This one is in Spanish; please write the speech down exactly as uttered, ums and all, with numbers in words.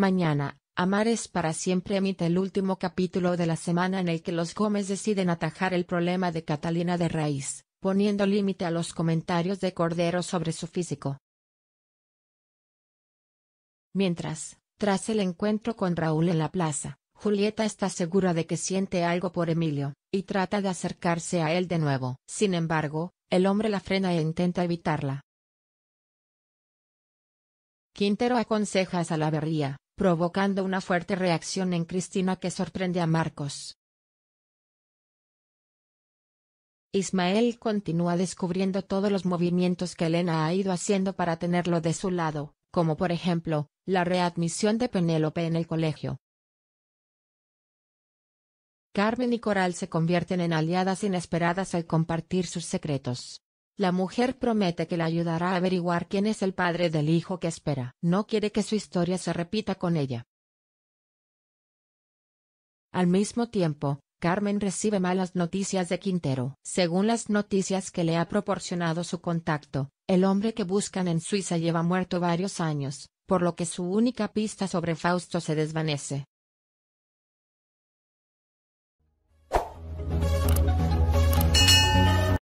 Mañana, Amar es para siempre emite el último capítulo de la semana en el que los Gómez deciden atajar el problema de Catalina de Raíz, poniendo límite a los comentarios de Cordero sobre su físico. Mientras, tras el encuentro con Raúl en la plaza, Julieta está segura de que siente algo por Emilio, y trata de acercarse a él de nuevo. Sin embargo, el hombre la frena e intenta evitarla. Quintero aconseja a Salaberría, provocando una fuerte reacción en Cristina que sorprende a Marcos. Ismael continúa descubriendo todos los movimientos que Elena ha ido haciendo para tenerlo de su lado, como por ejemplo, la readmisión de Penélope en el colegio. Carmen y Coral se convierten en aliadas inesperadas al compartir sus secretos. La mujer promete que la ayudará a averiguar quién es el padre del hijo que espera. No quiere que su historia se repita con ella. Al mismo tiempo, Carmen recibe malas noticias de Quintero. Según las noticias que le ha proporcionado su contacto, el hombre que buscan en Suiza lleva muerto varios años, por lo que su única pista sobre Fausto se desvanece.